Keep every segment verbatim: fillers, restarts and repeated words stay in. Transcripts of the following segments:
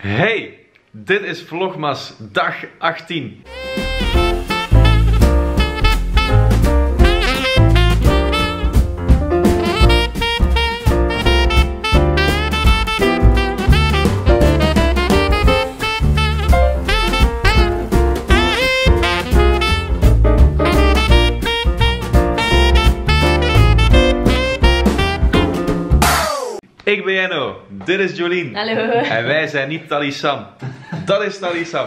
Hey, dit is Vlogmas dag achttien. Ik ben Jenno, dit is Jolien. Hallo. En wij zijn niet Talisam. Dat is Talisam.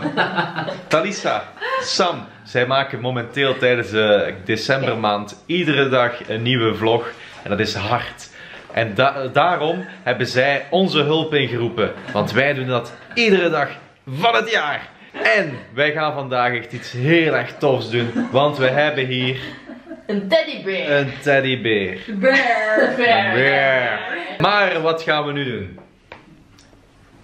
Talisa, Sam. Zij maken momenteel tijdens de decembermaand iedere dag een nieuwe vlog. En dat is hard. En da daarom hebben zij onze hulp ingeroepen. Want wij doen dat iedere dag van het jaar. En wij gaan vandaag echt iets heel erg tofs doen. Want we hebben hier... Een teddybeer. Een teddybeer. Bear. Bear. Bear. Maar wat gaan we nu doen?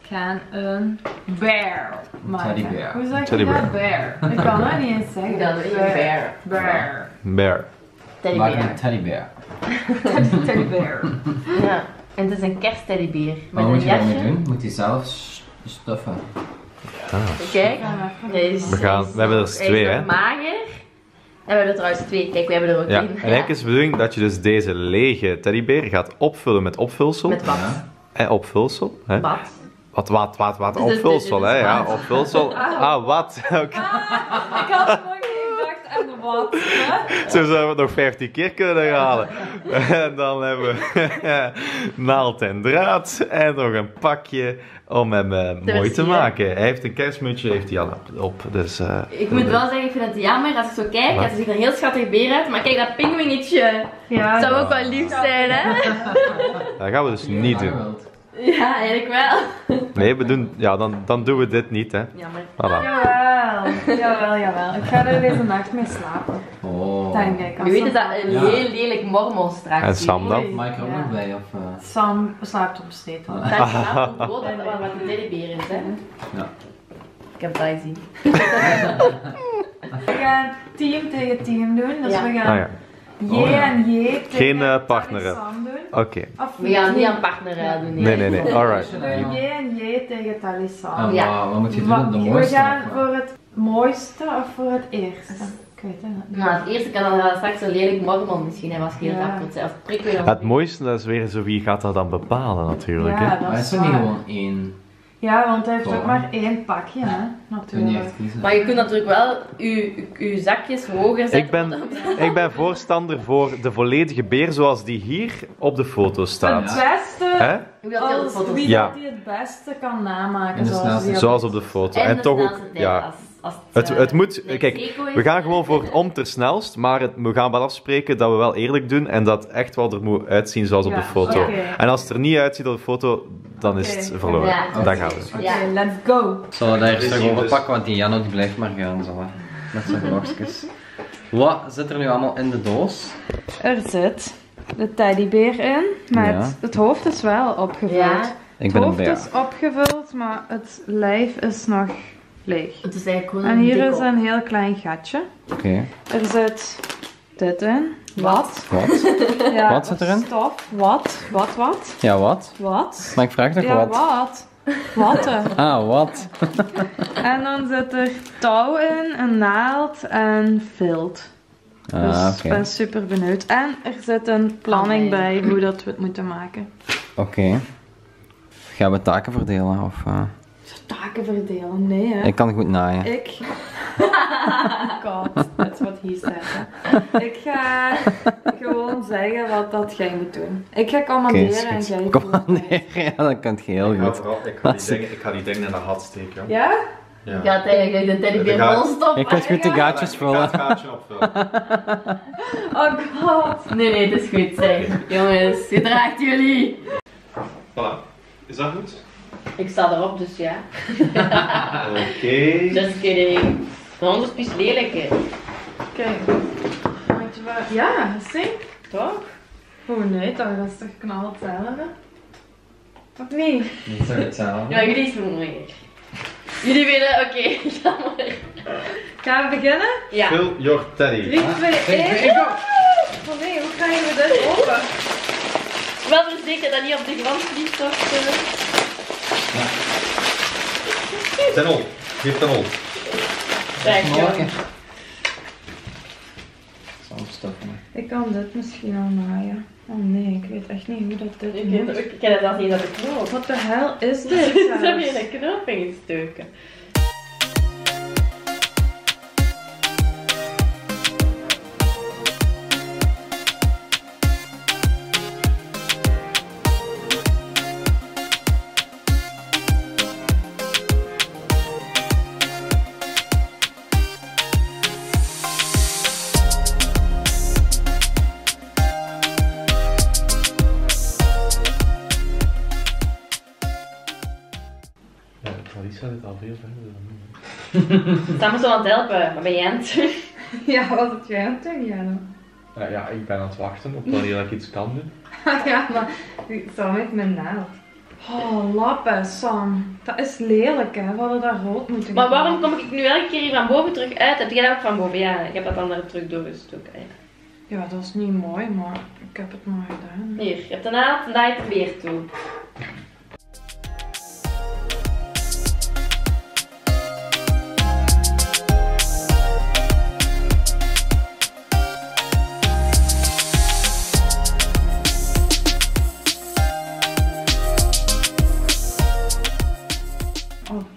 We gaan een bear maken. Teddybear. Hoe zeg je dat? Bear. Ik kan het niet eens zeggen. Dan een bear. Bear. Bear. Teddybear. Maak een teddybear. Teddybear. Ja. En het is een kerstteddybeer. Wat moet je daarmee doen? Moet hij zelf stoffen. Ah. Kijk. Deze. We, gaan, we hebben er twee, hè? Mager. En we hebben er trouwens twee, kijk, we hebben er ook ja. één. En eigenlijk is de bedoeling dat je dus deze lege teddybeer gaat opvullen met opvulsel. Met wat? Ja. En opvulsel. Hè? Wat? Wat, wat, wat, wat, dus opvulsel, dus hè? Ja, opvulsel. Ah, ah wat? Okay. Ah, ik had gewoon geen gedacht aan de wat. Hè? Zo zouden we het nog vijftien keer kunnen herhalen. En dan hebben we naald en draad en nog een pakje om hem uh, mooi te maken. Hij heeft een kerstmutsje, heeft hij al op. Dus, uh, ik moet wel zeggen, ik vind het jammer als ik zo kijk. Wat? Het ziet er heel schattig beer uit, maar kijk dat pinguïnetje. Ja. Zou ook wel lief zijn, hè? Dat gaan we dus niet doen. Ja, eigenlijk wel. Nee, we doen, ja, dan, dan doen we dit niet, hè. Jammer. Voilà. Jawel, jawel, jawel. Ik ga er deze nacht mee slapen. Oh. Denk ik. Je weet dat dat een ja. heel lelijk mormel straks is. En Sam dan? Maak ik er ook nog bij, of... Uh... Sam slaapt op steed. Dat is vanavond brood en wat een teddybeer is, hè. Ja. Ik heb dat gezien. We gaan team tegen team doen, dus ja. we gaan... Ah, ja. J oh, ja. en J. Geen uh, partneren. Oké. Okay. We gaan niet aan partneren doen. Nee, nee, nee. nee. Alright. J en J tegen Talisam. Ja. Wat moet je doen? De mooiste? We gaan voor het mooiste of voor het eerste? Ik weet het niet. Nou, het eerste kan dan straks een lelijk mormel misschien hebben als je heel ja. dappert. Of prikkel. Het mooiste, dat is weer zo wie gaat dat dan bepalen natuurlijk. Ja, hè? Dat is, is niet gewoon één. Ja, want hij heeft ook maar één pakje, hè? Natuurlijk. Maar je kunt natuurlijk wel je zakjes hoger zetten. Ik ben, ik ben voorstander voor de volledige beer zoals die hier op de foto staat. Het beste, He? als wie ja. dat die het beste kan namaken. Zoals, die zoals op de foto. En, en toch ook, ja. Als, als het, het, het moet, kijk, we gaan gewoon voor het omtersnelst, maar het, we gaan wel afspreken dat we wel eerlijk doen en dat echt wel er moet uitzien zoals ja. op de foto. Okay. En als het er niet uitziet op de foto, dan okay. is het verloren. Ja, dan gaan we. Oké, okay, let's go. Zal we daar eerst nog over pakken, want die Janno die blijft maar gaan zo, hè. Met zijn vlogjes. Wat zit er nu allemaal in de doos? Er zit de teddybeer in, maar ja. het, het hoofd is wel opgevuld. Ja. Het hoofd is opgevuld, maar het lijf is nog leeg. Het is eigenlijk en hier is een heel klein gatje. Oké. Okay. Er zit dit in. Wat? Wat? Ja, wat zit erin? Stof. Wat? Wat, wat? Ja, wat? Wat? Maar ik vraag toch ja, wat? wat? Watten. Ah, wat? En dan zit er touw in, een naald en vilt. Ah, dus ik okay. ben super benieuwd. En er zit een planning oh, nee. bij hoe dat we het moeten maken. Oké. Okay. Gaan we taken verdelen? Of, uh... Taken verdelen? Nee, hè? Ik kan het goed naaien. Ik... God, dat is wat hier staat. Hè. Ik ga gewoon zeggen wat dat jij moet doen. Ik ga commanderen okay, en jij commanderen, ja, dat kan je heel ik goed. Ga, ik, ga dingen, ik ga die dingen in de hat steken. Ja? Ja. Je gaat eigenlijk de teddybeer vol stoppen. Ik weet goed de gaatjes vullen. Ik ga het gaatje opvullen. Oh god. Nee, nee, het is goed. Zeg. Jongens, gedraagt jullie. Voilà. Is dat goed? Ik sta erop, dus ja. Oké. Okay. Just kidding. Maar anders is het lelijk, hè. Kijk. Ja, zie. Toch? Oh nee, dat is toch knal hetzelfde? Toch niet? Niet zo hetzelfde. Ja, jullie zijn mooier. Jullie willen, oké, okay, jammer. Gaan we beginnen? Ja. Fill your teddy. drie, twee, één. Oh nee, hoe krijgen we dit open? Wel verzekerd dat niet op de grond vliegt, toch? Ja. ten op. Geef ten op. Kijk, ik kan dit misschien al naaien. Oh nee, ik weet echt niet hoe dat dit ik moet. Ik ken dat niet, dat ik knoop. Wat de hel is dit? Ze hebben hier een knoop in gestoken. Sam is wel aan het helpen, maar ben jij aan het? Ja, wat het jij aan het doen, Jenno? Ja, ja, ik ben aan het wachten op wanneer ik iets kan doen. Ja, maar Sam heeft mijn naald. Oh, lappen, Sam. Dat is lelijk, hè. We hadden daar rood moeten maar gaan. Waarom kom ik nu elke keer hier van boven terug uit? Heb jij dat ook van boven? Ja, ik heb dat andere terug doorgestoken. Ja, dat is niet mooi, maar ik heb het maar gedaan. Hè. Hier, je hebt de naald en daar heb je het weer toe.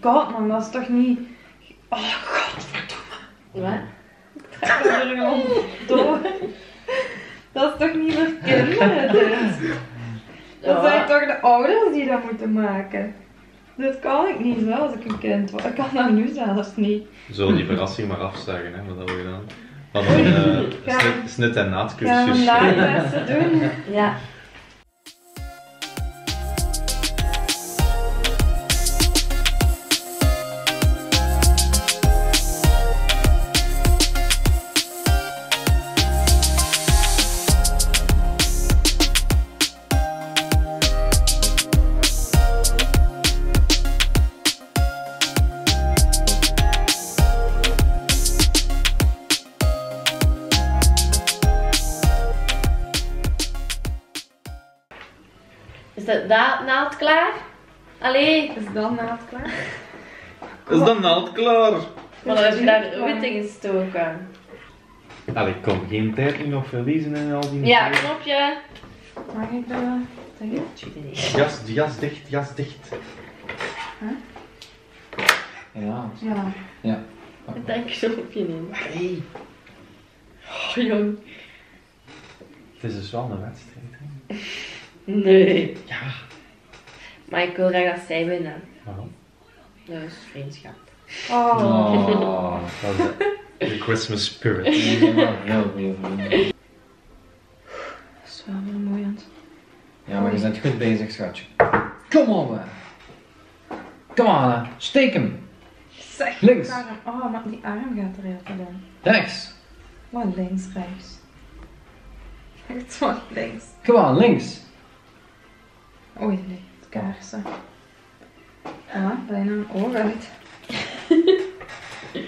God, man, dat is toch niet... Oh, godverdomme. Wat? Ik trek er gewoon door. Dat is toch niet voor kinderen, dit? Dat zijn toch de ouders die dat moeten maken? Dit kan ik niet zo als ik een kind was. Ik kan dat nu zelfs niet. Zo, die verrassing maar afzuigen, hè, wat hebben we gedaan? Wat een uh, ja. snit, snit- en naadcursus. Ja, we gaan het doen. Ja. Is dat naald klaar? Allee! Is dat naald klaar? Kom. Is dat naald klaar? Maar dan heb je daar wit in gestoken. Allee, kom, geen tijd nu nog verliezen en al die... Ja, knopje! Mag ik dat? Dat is jas, jas dicht, jas dicht. Huh? Ja. Ja. Ja. Ik denk zo'n knopje in. Allee! Oh, jong. Het is dus wel een wedstrijd, hè? Nee. Ja. Maar ik wil graag dat zij winnen. Waarom? Dat is vriendschap. Oh. Oh, dat is de Christmas spirit. Heel veel. Dat is wel vermoeiend. Ja, maar je bent goed bezig, schatje. Kom op, hè. Kom aan, steek hem. Zeg, links. Oh, maar die arm gaat er heel veel in. Rechts. Wat links, rechts. Echt wat links. Kom aan, links. Oei, nee, het kaarsen. Ah, bijna een oog uit.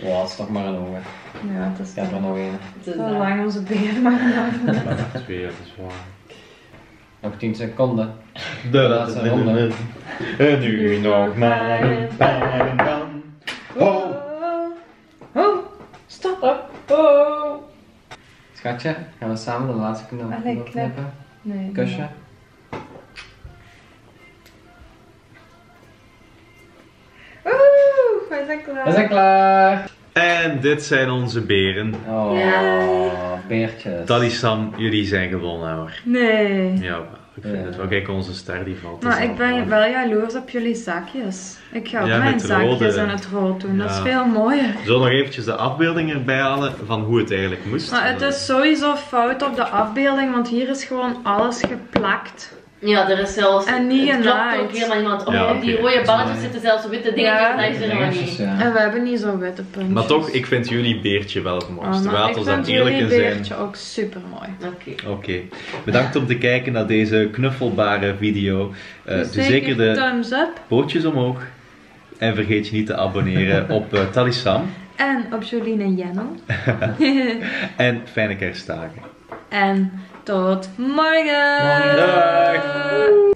Wow, het is toch maar een oog. Ja, het is ja, toch nog een. Het is wel lang onze benen maar een oog. Twee, dat is waar. Nog tien seconden. De laatste ronde. En nu nog maar een bam, bam. Oh! Oh! Stop op! Oh! Schatje, gaan we samen de laatste knop knippen? Nee. Kusje? Nee. We zijn klaar. We zijn klaar. En dit zijn onze beren. Oh, ja. Beertjes. Talisam, jullie zijn gewonnen hoor. Nee. Ja, ik vind ja. het wel. Kijk, onze ster die valt. Maar ik ben wel jaloers op jullie zakjes. Ik ga ook ja, mijn zakjes aan het rood doen. Ja. Dat is veel mooier. Zo nog eventjes de afbeelding erbij halen van hoe het eigenlijk moest. Maar het is sowieso fout op de afbeelding, want hier is gewoon alles geplakt. Ja, er is zelfs. En niet het klopt ook helemaal niemand. Op ja, okay. Die rode balletjes zitten zelfs witte dingetjes. Ja. Dat is er helemaal niet. En we hebben niet zo'n witte puntjes. Maar toch, ik vind jullie beertje wel het mooiste. Oh, ik vind jullie beertje zijn. Ook super mooi. Oké. Okay. Okay. Bedankt om te kijken naar deze knuffelbare video. Uh, dus doe zeker de thumbs up. Pootjes omhoog. En vergeet je niet te abonneren op uh, Talisam. En op Jolien en Jenno. En fijne kerstdagen. En tot morgen! Morgen!